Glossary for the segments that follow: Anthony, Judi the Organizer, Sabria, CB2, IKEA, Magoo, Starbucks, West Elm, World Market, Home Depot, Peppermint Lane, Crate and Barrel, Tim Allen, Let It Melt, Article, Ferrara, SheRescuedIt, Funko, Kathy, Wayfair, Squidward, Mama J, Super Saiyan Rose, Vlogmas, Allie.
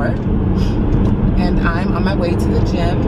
store, and I'm on my way to the gym.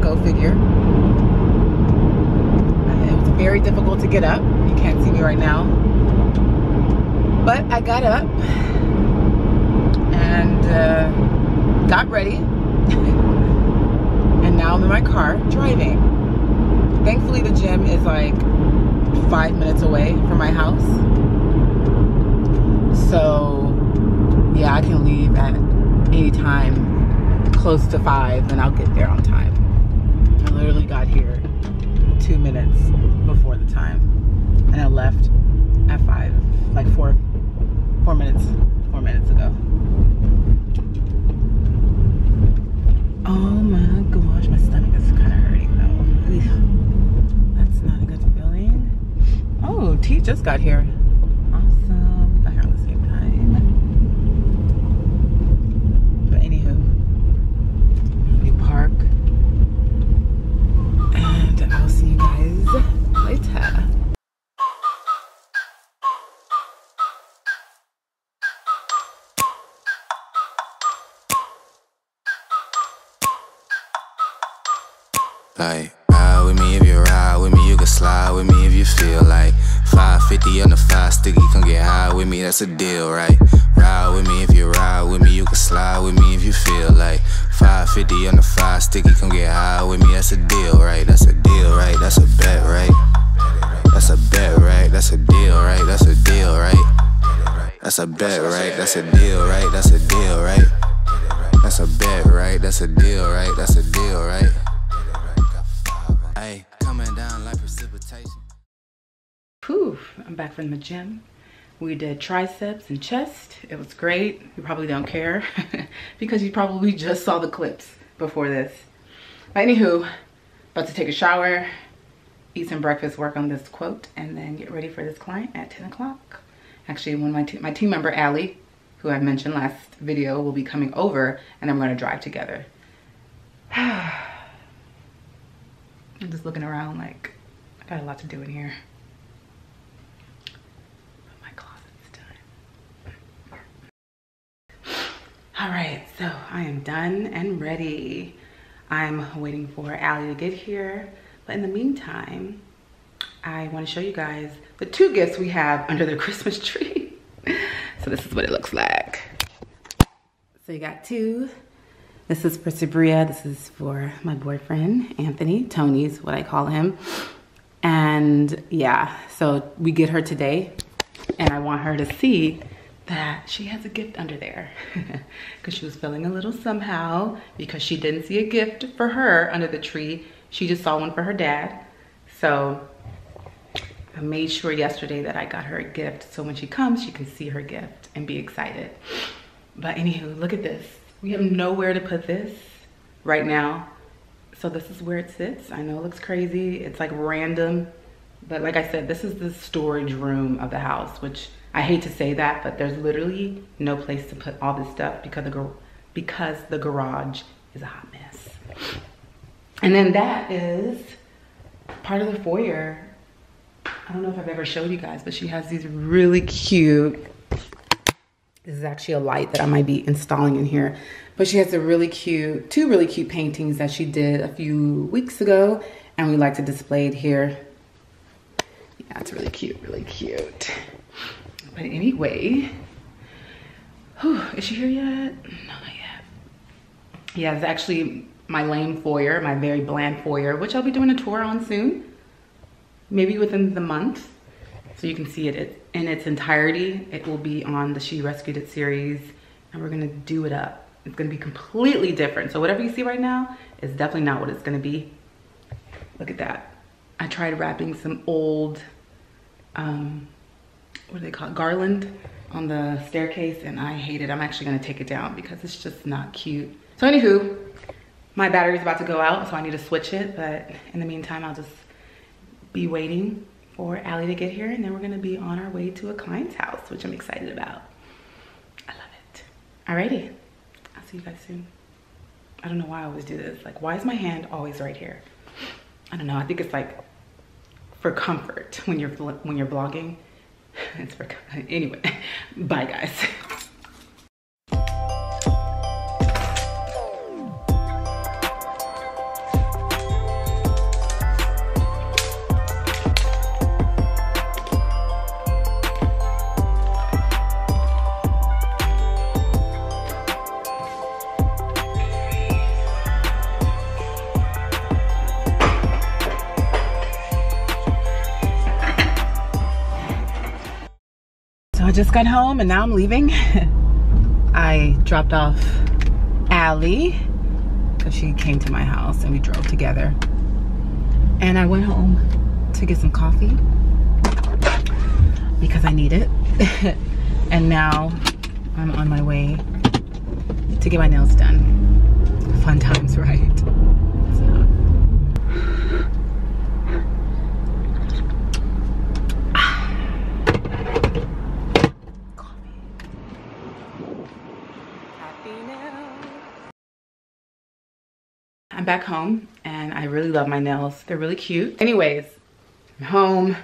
Go figure. And it was very difficult to get up. You can't see me right now. But I got up and got ready. And now I'm in my car driving. Thankfully, the gym is like 5 minutes away from my house. So yeah, I can leave at any time close to 5 and I'll get there on time. I literally got here 2 minutes before the time and I left at 5, like four minutes ago. Oh my gosh, my stomach is kind of hurting though. Ugh. That's not a good feeling. Oh, T just got here. Awesome. We got here on the same time. But anywho, we park. And I'll see you guys later. Like, ride with me if you ride with me, you can slide with me if you feel like 550 on the 5 sticky, come get high with me, that's a deal, right? Ride with me if you ride with me, you can slide with me if you feel like 550 on the 5 sticky, come get high with me, that's a deal, right? That's a deal, right? That's a bet, right? That's a bet, right? That's a deal, right? That's a deal, right? That's a bet, right? That's a deal, right? That's a deal, right? That's a bet, right? That's a deal, right? That's a deal, right? Coming down like precipitation. Poof, I'm back from the gym. We did triceps and chest. It was great. You probably don't care because you probably just saw the clips before this. But anywho, about to take a shower, eat some breakfast, work on this quote, and then get ready for this client at 10 o'clock. Actually, when my team member, Allie, who I mentioned last video, will be coming over and I'm gonna drive together. I'm just looking around like I got a lot to do in here. But my closet's done. All right, so I am done and ready. I'm waiting for Allie to get here. But in the meantime, I want to show you guys the 2 gifts we have under the Christmas tree. So this is what it looks like. So you got 2. This is for Sabria, this is for my boyfriend, Anthony. Tony's what I call him. And yeah, so we get her today and I want her to see that she has a gift under there because she was feeling a little somehow because she didn't see a gift for her under the tree. She just saw one for her dad. So I made sure yesterday that I got her a gift so when she comes, she can see her gift and be excited. But anywho, look at this. We have nowhere to put this right now. So this is where it sits. I know it looks crazy. It's like random. But like I said, this is the storage room of the house, which I hate to say that, but there's literally no place to put all this stuff because the garage is a hot mess. And then that is part of the foyer. I don't know if I've ever showed you guys, but she has these really cute. This is actually a light that I might be installing in here. But she has a really cute, 2 really cute paintings that she did a few weeks ago. And we like to display it here. Yeah, it's really cute, really cute. But anyway, whew, is she here yet? No, not yet. Yeah, it's actually my lame foyer, my very bland foyer, which I'll be doing a tour on soon. Maybe within the month. So you can see it in its entirety. It will be on the She Rescued It series and we're gonna do it up. It's gonna be completely different. So whatever you see right now is definitely not what it's gonna be. Look at that. I tried wrapping some old, what do they call it? Garland on the staircase and I hate it. I'm actually gonna take it down because it's just not cute. So anywho, my battery's about to go out so I need to switch it. But in the meantime, I'll just be waiting for Allie to get here and then we're gonna be on our way to a client's house, which I'm excited about. I love it. Alrighty, I'll see you guys soon. I don't know why I always do this. Like, why is my hand always right here? I don't know, I think it's like for comfort when you're blogging. It's for, anyway, bye guys. got home and now I'm leaving. I dropped off Allie because she came to my house and we drove together. And I went home to get some coffee because I need it. And now I'm on my way to get my nails done. Fun times, right? It's not. Happy nails. I'm back home and I really love my nails. They're really cute. Anyways, I'm home.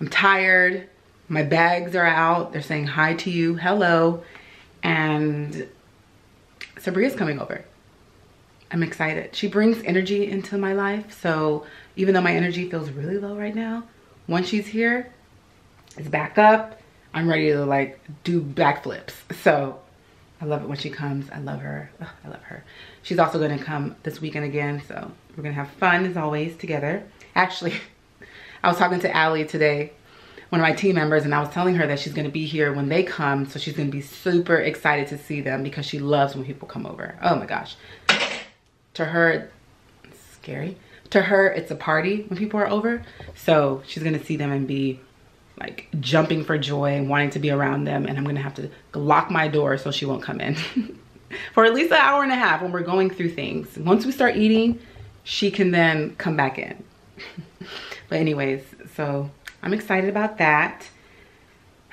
I'm tired. My bags are out. They're saying hi to you. Hello. And Sabria's coming over. I'm excited. She brings energy into my life. So even though my energy feels really low right now, once she's here, it's back up. I'm ready to like do backflips. So I love it when she comes. I love her. Ugh, I love her. She's also going to come this weekend again. So we're going to have fun as always together. Actually, I was talking to Allie today, one of my team members, and I was telling her that she's gonna be here when they come, so she's gonna be super excited to see them because she loves when people come over. Oh my gosh. To her, it's scary. To her, it's a party when people are over. So she's gonna see them and be like jumping for joy and wanting to be around them, and I'm gonna have to lock my door so she won't come in for at least an hour and a half when we're going through things. Once we start eating, she can then come back in. But anyways, so I'm excited about that.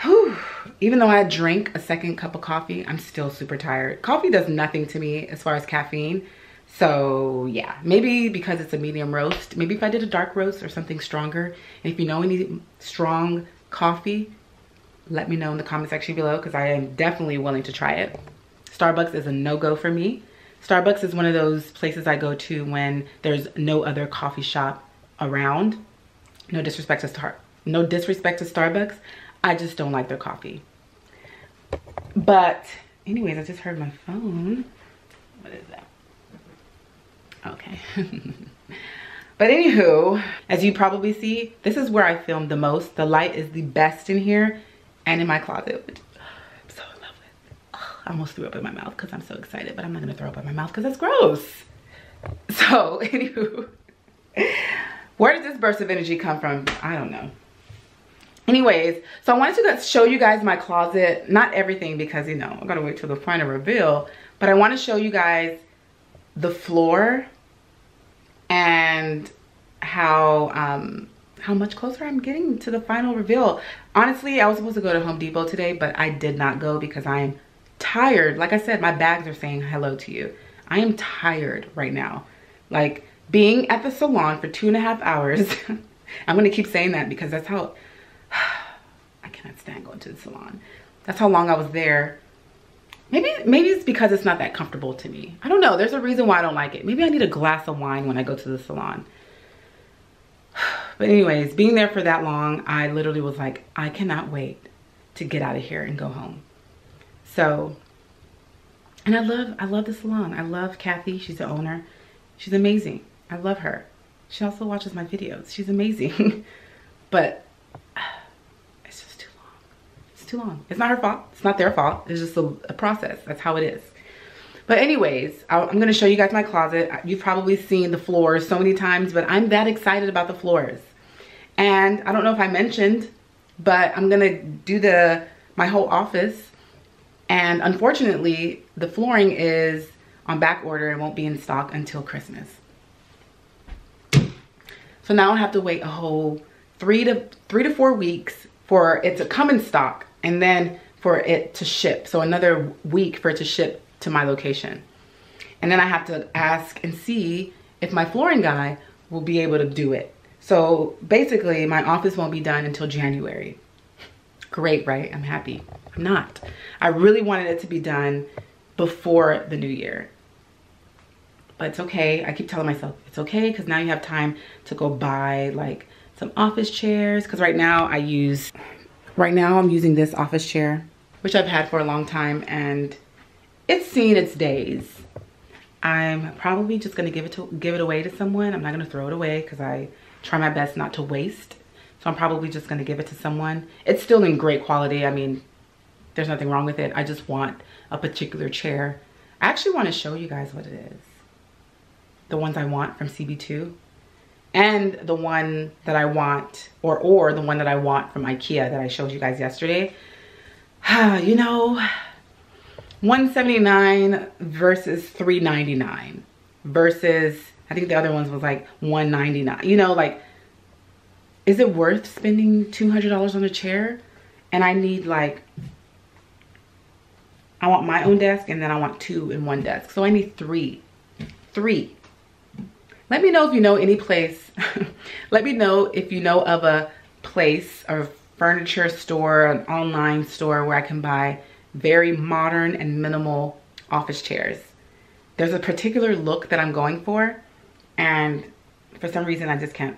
Whew. Even though I drank a second cup of coffee, I'm still super tired. Coffee does nothing to me as far as caffeine. So yeah, maybe because it's a medium roast, maybe if I did a dark roast or something stronger, and if you know any strong coffee, let me know in the comment section below because I am definitely willing to try it. Starbucks is a no-go for me. Starbucks is one of those places I go to when there's no other coffee shop around. No disrespect to Starbucks. No disrespect to Starbucks, I just don't like their coffee. But anyways, I just heard my phone. What is that? Okay. But anywho, as you probably see, this is where I film the most. The light is the best in here and in my closet, which I'm so in love with. Oh, I almost threw up in my mouth because I'm so excited, but I'm not gonna throw up in my mouth because that's gross. So anywho, where does this burst of energy come from? I don't know. Anyways, so I wanted to show you guys my closet. Not everything because, you know, I'm gonna wait till the final reveal, but I wanna show you guys the floor and how much closer I'm getting to the final reveal. Honestly, I was supposed to go to Home Depot today, but I did not go because I'm tired. Like I said, my bags are saying hello to you. I am tired right now. Like being at the salon for 2.5 hours. I'm gonna keep saying that because that's how, I cannot stand going to the salon. That's how long I was there. Maybe it's because it's not that comfortable to me. I don't know, there's a reason why I don't like it. Maybe I need a glass of wine when I go to the salon. But anyways, being there for that long, I literally was like, I cannot wait to get out of here and go home. So, and I love the salon. I love Kathy, she's the owner. She's amazing. I love her. She also watches my videos. She's amazing. But it's just too long. It's too long. It's not her fault. It's not their fault. It's just a process. That's how it is. But anyways, I'm going to show you guys my closet. You've probably seen the floors so many times, but I'm that excited about the floors. And I don't know if I mentioned, but I'm going to do my whole office. And unfortunately, the flooring is on back order and won't be in stock until Christmas. So now I'll have to wait a whole three to four weeks for it to come in stock and then for it to ship. So another week for it to ship to my location. And then I have to ask and see if my flooring guy will be able to do it. So basically my office won't be done until January. Great, right? I'm happy. I'm not. I really wanted it to be done before the new year. But it's okay. I keep telling myself it's okay because now you have time to go buy like some office chairs. Because right now I'm using this office chair, which I've had for a long time and it's seen its days. I'm probably just gonna give it away to someone. I'm not gonna throw it away because I try my best not to waste. So I'm probably just gonna give it to someone. It's still in great quality. I mean, There's nothing wrong with it. I just want a particular chair. I actually want to show you guys what it is. The ones I want from CB2 and the one that I want, or the one that I want from IKEA that I showed you guys yesterday. You know, $179 versus $399 versus, I think the other ones was like $199. You know, like, is it worth spending $200 on a chair? And I need, like, I want my own desk and then I want two in one desk. So I need three. Let me know if you know any place. Let me know if you know of a place or a furniture store, an online store where I can buy very modern and minimal office chairs. There's a particular look that I'm going for, and for some reason I just can't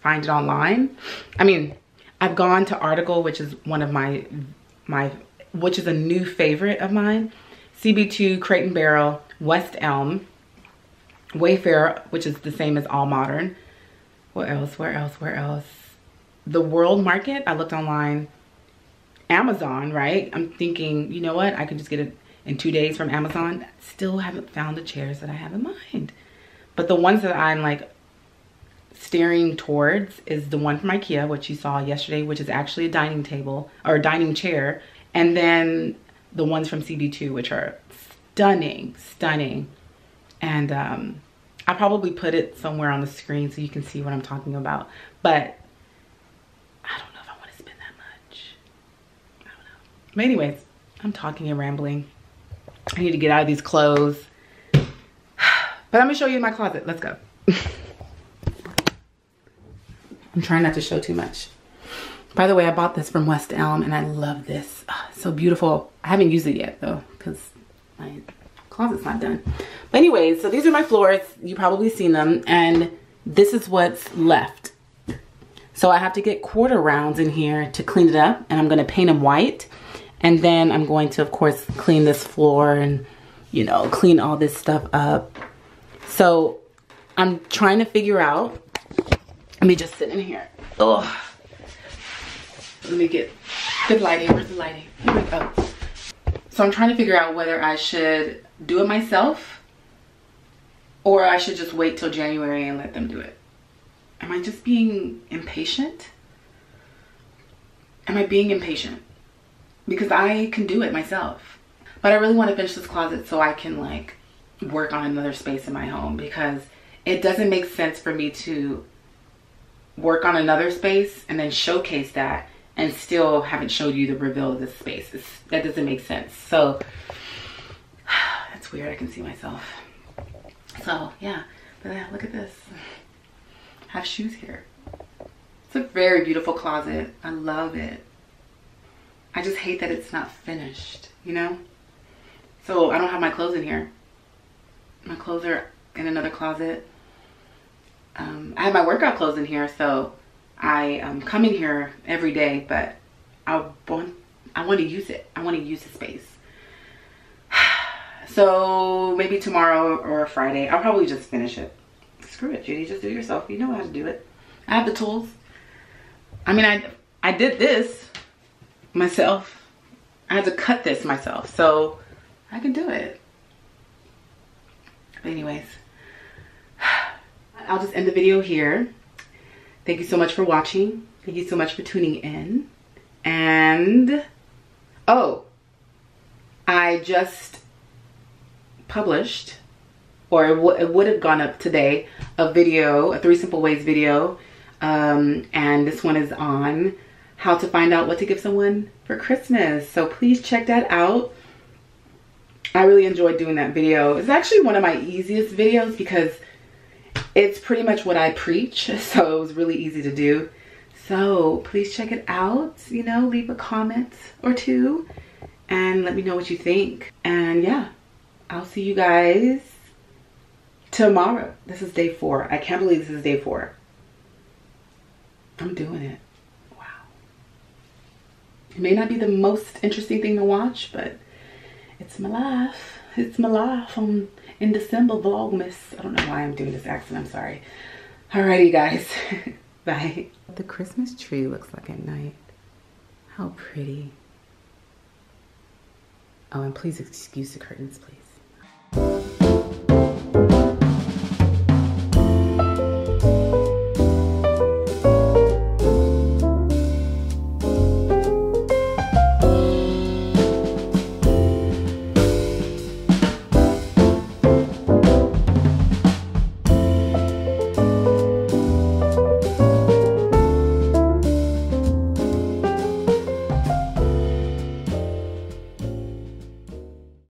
find it online. I mean, I've gone to Article, which is one of my which is a new favorite of mine, CB2, Crate and Barrel, West Elm, Wayfair, which is the same as All Modern. Where else? The World Market, I looked online. Amazon, right? I'm thinking, you know what? I can just get it in 2 days from Amazon. Still haven't found the chairs that I have in mind. But the ones that I'm like staring towards is the one from IKEA, which you saw yesterday, which is actually a dining table or a dining chair. And then the ones from CB2, which are stunning. And I probably put it somewhere on the screen so you can see what I'm talking about. But I don't know if I want to spend that much. I don't know. But anyways, I'm talking and rambling. I need to get out of these clothes. But I'm going to show you my closet. Let's go. I'm trying not to show too much. By the way, I bought this from West Elm and I love this. Oh, so beautiful. I haven't used it yet though because my closet's not done. But anyways, so these are my floors. You probably seen them, and this is what's left. So I have to get quarter rounds in here to clean it up, and I'm gonna paint them white. And then I'm going to, of course, clean this floor and, you know, clean all this stuff up. So I'm trying to figure out, let me just sit in here. Oh, let me get good lighting. Where's the lighting? Here we go. So I'm trying to figure out whether I should do it myself or I should just wait till January and let them do it. Am I just being impatient? Am I being impatient? Because I can do it myself, but I really want to finish this closet so I can like work on another space in my home, because it doesn't make sense for me to work on another space and then showcase that and still haven't showed you the reveal of this space. That doesn't make sense. So that's weird, I can see myself. So yeah, but yeah, look at this. I have shoes here. It's a very beautiful closet. I love it. I just hate that it's not finished, you know? So I don't have my clothes in here. My clothes are in another closet. I have my workout clothes in here, so I come in here every day, but I want to use it. I want to use the space. So maybe tomorrow or Friday, I'll probably just finish it. Screw it, Judy, just do it yourself. You know how to do it. I have the tools. I mean, I did this myself. I had to cut this myself, so I can do it. But anyways, I'll just end the video here. Thank you so much for watching. Thank you so much for tuning in. And, oh, I just published, or it would have gone up today, a video, a 3 Simple Ways video. And this one is on how to find out what to give someone for Christmas. So please check that out. I really enjoyed doing that video. It's actually one of my easiest videos because it's pretty much what I preach, so it was really easy to do. So please check it out, you know, leave a comment or two and let me know what you think. And yeah, I'll see you guys tomorrow. This is day 4. I can't believe this is day 4. I'm doing it. Wow. It may not be the most interesting thing to watch, but it's my life. It's my life in December Vlogmas. I don't know why I'm doing this accent, I'm sorry. Alrighty, you guys, bye. The Christmas tree looks like at night. How pretty. Oh, and please excuse the curtains, please.